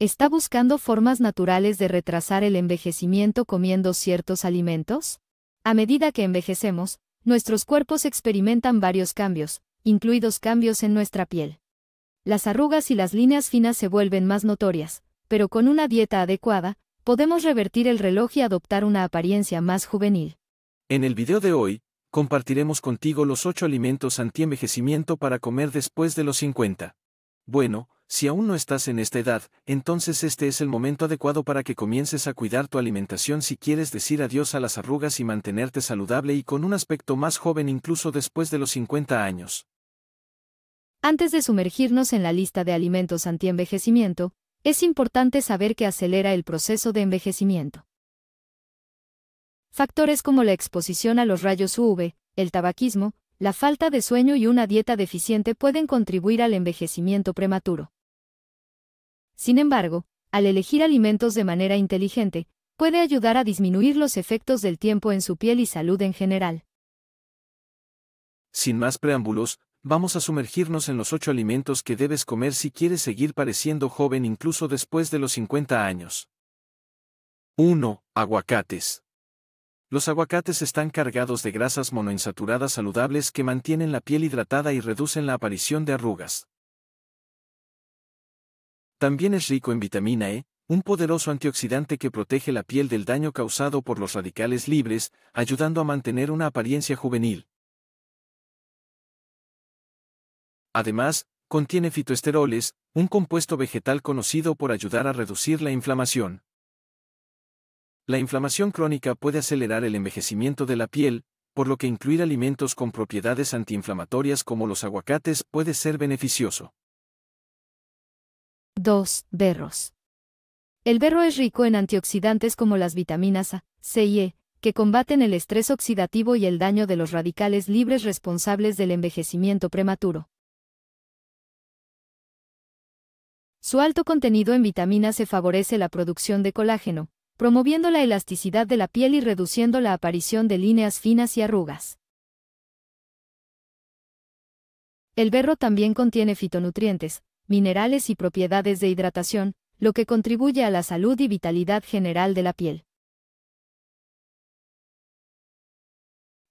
¿Está buscando formas naturales de retrasar el envejecimiento comiendo ciertos alimentos? A medida que envejecemos, nuestros cuerpos experimentan varios cambios, incluidos cambios en nuestra piel. Las arrugas y las líneas finas se vuelven más notorias, pero con una dieta adecuada, podemos revertir el reloj y adoptar una apariencia más juvenil. En el video de hoy, compartiremos contigo los 8 alimentos antienvejecimiento para comer después de los 50. Bueno, si aún no estás en esta edad, entonces este es el momento adecuado para que comiences a cuidar tu alimentación si quieres decir adiós a las arrugas y mantenerte saludable y con un aspecto más joven incluso después de los 50 años. Antes de sumergirnos en la lista de alimentos antienvejecimiento, es importante saber que acelera el proceso de envejecimiento. Factores como la exposición a los rayos UV, el tabaquismo, la falta de sueño y una dieta deficiente pueden contribuir al envejecimiento prematuro. Sin embargo, al elegir alimentos de manera inteligente, puede ayudar a disminuir los efectos del tiempo en su piel y salud en general. Sin más preámbulos, vamos a sumergirnos en los 8 alimentos que debes comer si quieres seguir pareciendo joven incluso después de los 50 años. 1. Aguacates. Los aguacates están cargados de grasas monoinsaturadas saludables que mantienen la piel hidratada y reducen la aparición de arrugas. También es rico en vitamina E, un poderoso antioxidante que protege la piel del daño causado por los radicales libres, ayudando a mantener una apariencia juvenil. Además, contiene fitoesteroles, un compuesto vegetal conocido por ayudar a reducir la inflamación. La inflamación crónica puede acelerar el envejecimiento de la piel, por lo que incluir alimentos con propiedades antiinflamatorias como los aguacates puede ser beneficioso. 2. Berros. El berro es rico en antioxidantes como las vitaminas A, C y E, que combaten el estrés oxidativo y el daño de los radicales libres responsables del envejecimiento prematuro. Su alto contenido en vitaminas C favorece la producción de colágeno, promoviendo la elasticidad de la piel y reduciendo la aparición de líneas finas y arrugas. El berro también contiene fitonutrientes, minerales y propiedades de hidratación, lo que contribuye a la salud y vitalidad general de la piel.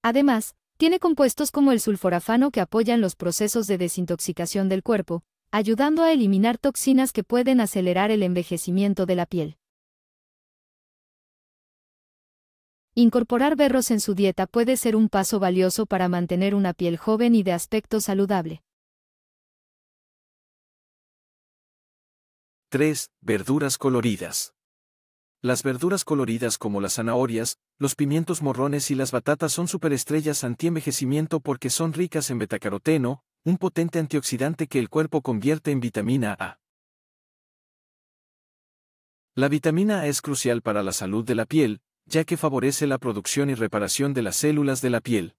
Además, tiene compuestos como el sulforafano que apoyan los procesos de desintoxicación del cuerpo, ayudando a eliminar toxinas que pueden acelerar el envejecimiento de la piel. Incorporar berros en su dieta puede ser un paso valioso para mantener una piel joven y de aspecto saludable. 3. Verduras coloridas. Las verduras coloridas como las zanahorias, los pimientos morrones y las batatas son superestrellas antienvejecimiento porque son ricas en betacaroteno, un potente antioxidante que el cuerpo convierte en vitamina A. La vitamina A es crucial para la salud de la piel, ya que favorece la producción y reparación de las células de la piel.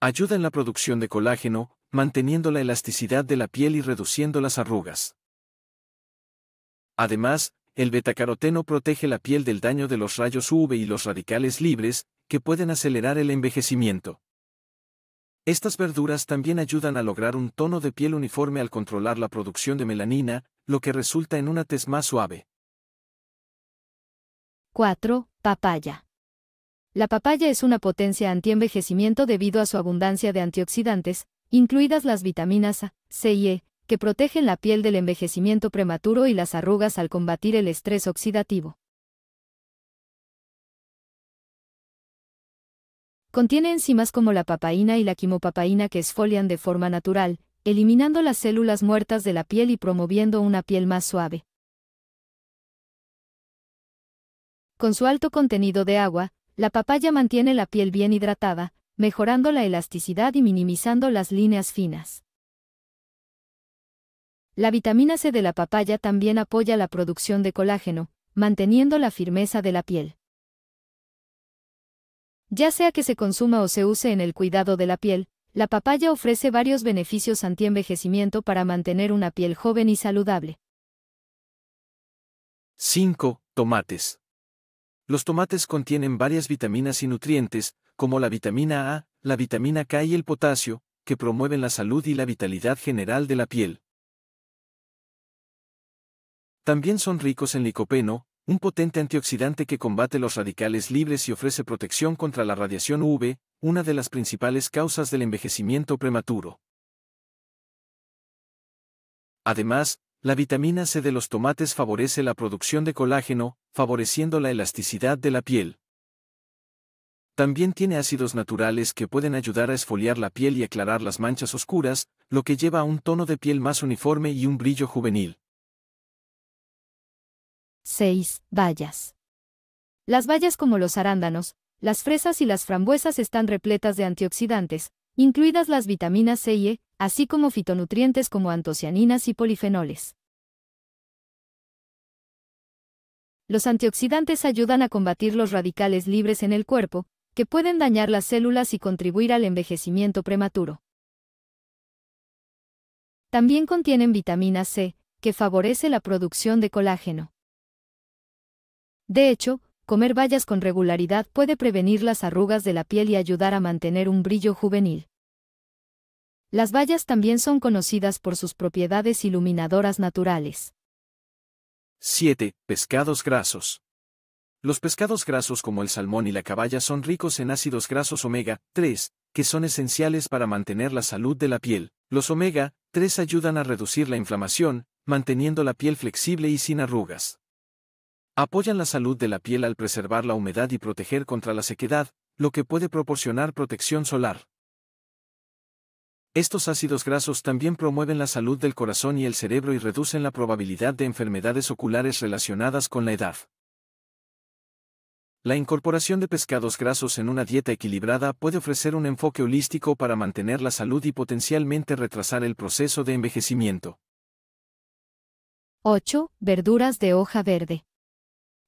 Ayuda en la producción de colágeno, manteniendo la elasticidad de la piel y reduciendo las arrugas. Además, el betacaroteno protege la piel del daño de los rayos UV y los radicales libres, que pueden acelerar el envejecimiento. Estas verduras también ayudan a lograr un tono de piel uniforme al controlar la producción de melanina, lo que resulta en una tez más suave. 4. Papaya. La papaya es una potencia antienvejecimiento debido a su abundancia de antioxidantes, incluidas las vitaminas A, C y E, que protegen la piel del envejecimiento prematuro y las arrugas al combatir el estrés oxidativo. Contiene enzimas como la papaína y la quimopapaína que exfolian de forma natural, eliminando las células muertas de la piel y promoviendo una piel más suave. Con su alto contenido de agua, la papaya mantiene la piel bien hidratada, mejorando la elasticidad y minimizando las líneas finas. La vitamina C de la papaya también apoya la producción de colágeno, manteniendo la firmeza de la piel. Ya sea que se consuma o se use en el cuidado de la piel, la papaya ofrece varios beneficios antienvejecimiento para mantener una piel joven y saludable. 5. Tomates. Los tomates contienen varias vitaminas y nutrientes, como la vitamina A, la vitamina K y el potasio, que promueven la salud y la vitalidad general de la piel. También son ricos en licopeno, un potente antioxidante que combate los radicales libres y ofrece protección contra la radiación UV, una de las principales causas del envejecimiento prematuro. Además, la vitamina C de los tomates favorece la producción de colágeno, favoreciendo la elasticidad de la piel. También tiene ácidos naturales que pueden ayudar a esfoliar la piel y aclarar las manchas oscuras, lo que lleva a un tono de piel más uniforme y un brillo juvenil. 6. Bayas. Las bayas como los arándanos, las fresas y las frambuesas están repletas de antioxidantes, incluidas las vitaminas C y E, así como fitonutrientes como antocianinas y polifenoles. Los antioxidantes ayudan a combatir los radicales libres en el cuerpo, que pueden dañar las células y contribuir al envejecimiento prematuro. También contienen vitamina C, que favorece la producción de colágeno. De hecho, comer bayas con regularidad puede prevenir las arrugas de la piel y ayudar a mantener un brillo juvenil. Las bayas también son conocidas por sus propiedades iluminadoras naturales. 7. Pescados grasos. Los pescados grasos como el salmón y la caballa son ricos en ácidos grasos omega-3, que son esenciales para mantener la salud de la piel. Los omega-3 ayudan a reducir la inflamación, manteniendo la piel flexible y sin arrugas. Apoyan la salud de la piel al preservar la humedad y proteger contra la sequedad, lo que puede proporcionar protección solar. Estos ácidos grasos también promueven la salud del corazón y el cerebro y reducen la probabilidad de enfermedades oculares relacionadas con la edad. La incorporación de pescados grasos en una dieta equilibrada puede ofrecer un enfoque holístico para mantener la salud y potencialmente retrasar el proceso de envejecimiento. 8. Verduras de hoja verde.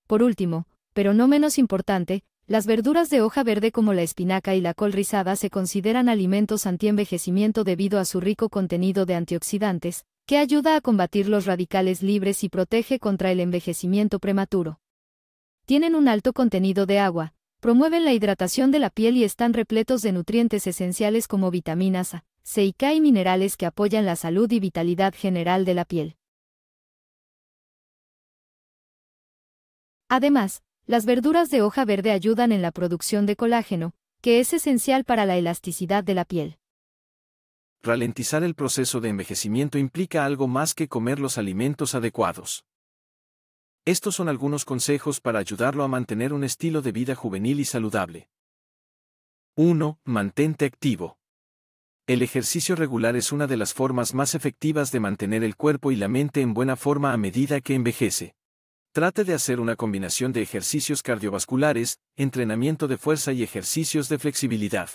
Por último, pero no menos importante, las verduras de hoja verde como la espinaca y la col rizada se consideran alimentos antienvejecimiento debido a su rico contenido de antioxidantes, que ayuda a combatir los radicales libres y protege contra el envejecimiento prematuro. Tienen un alto contenido de agua, promueven la hidratación de la piel y están repletos de nutrientes esenciales como vitaminas A, C y K y minerales que apoyan la salud y vitalidad general de la piel. Además, las verduras de hoja verde ayudan en la producción de colágeno, que es esencial para la elasticidad de la piel. Ralentizar el proceso de envejecimiento implica algo más que comer los alimentos adecuados. Estos son algunos consejos para ayudarlo a mantener un estilo de vida juvenil y saludable. 1. Mantente activo. El ejercicio regular es una de las formas más efectivas de mantener el cuerpo y la mente en buena forma a medida que envejece. Trate de hacer una combinación de ejercicios cardiovasculares, entrenamiento de fuerza y ejercicios de flexibilidad.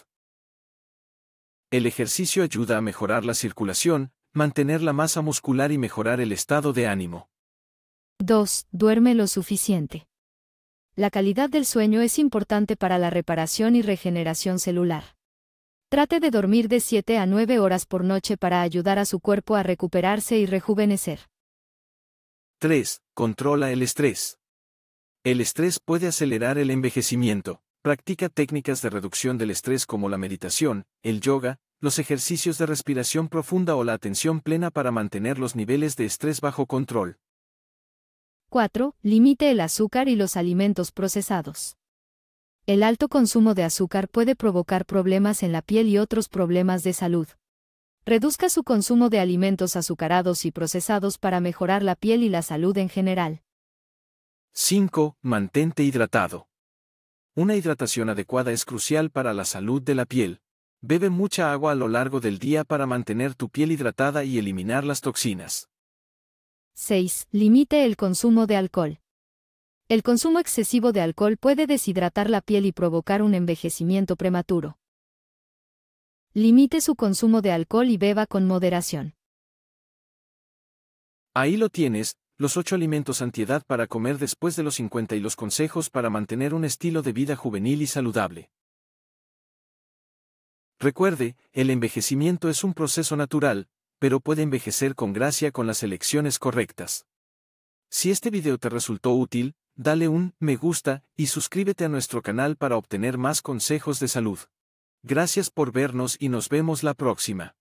El ejercicio ayuda a mejorar la circulación, mantener la masa muscular y mejorar el estado de ánimo. 2. Duerme lo suficiente. La calidad del sueño es importante para la reparación y regeneración celular. Trate de dormir de 7 a 9 horas por noche para ayudar a su cuerpo a recuperarse y rejuvenecer. 3. Controla el estrés. El estrés puede acelerar el envejecimiento. Practica técnicas de reducción del estrés como la meditación, el yoga, los ejercicios de respiración profunda o la atención plena para mantener los niveles de estrés bajo control. 4. Limite el azúcar y los alimentos procesados. El alto consumo de azúcar puede provocar problemas en la piel y otros problemas de salud. Reduzca su consumo de alimentos azucarados y procesados para mejorar la piel y la salud en general. 5. Mantente hidratado. Una hidratación adecuada es crucial para la salud de la piel. Bebe mucha agua a lo largo del día para mantener tu piel hidratada y eliminar las toxinas. 6. Limite el consumo de alcohol. El consumo excesivo de alcohol puede deshidratar la piel y provocar un envejecimiento prematuro. Limite su consumo de alcohol y beba con moderación. Ahí lo tienes, los 8 alimentos antiedad para comer después de los 50 y los consejos para mantener un estilo de vida juvenil y saludable. Recuerde, el envejecimiento es un proceso natural, pero puede envejecer con gracia con las elecciones correctas. Si este video te resultó útil, dale un me gusta y suscríbete a nuestro canal para obtener más consejos de salud. Gracias por vernos y nos vemos la próxima.